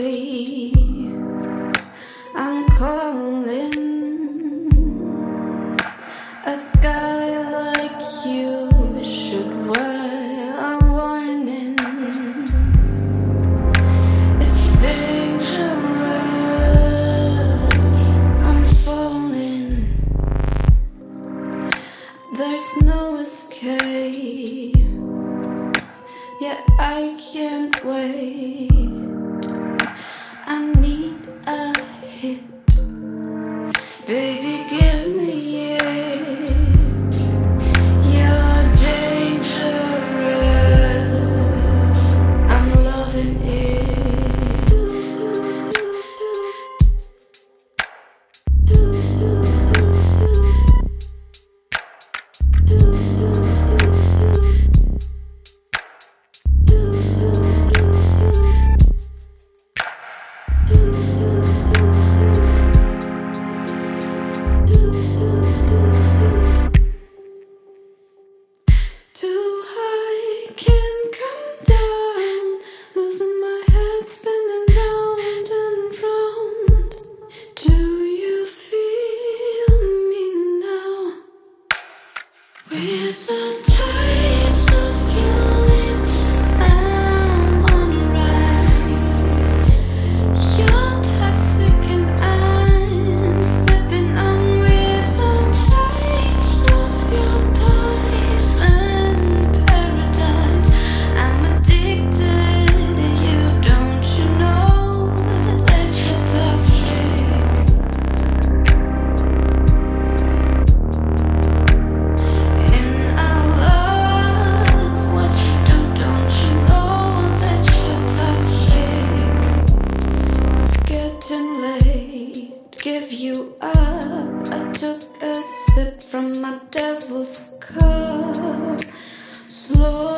see, I'm calling. A guy like you should wear a warning. It's dangerous, I'm falling. There's no escape, yet I can't wait. I need a hit. Baby, give me it. You're dangerous, I'm loving it. With the taste of your lips, I'm on a ride. You're toxic and I'm stepping on. With the taste of your poison paradise, I'm addicted to you. Don't you know that you're toxic? Give you up. I took a sip from my devil's cup. Slow.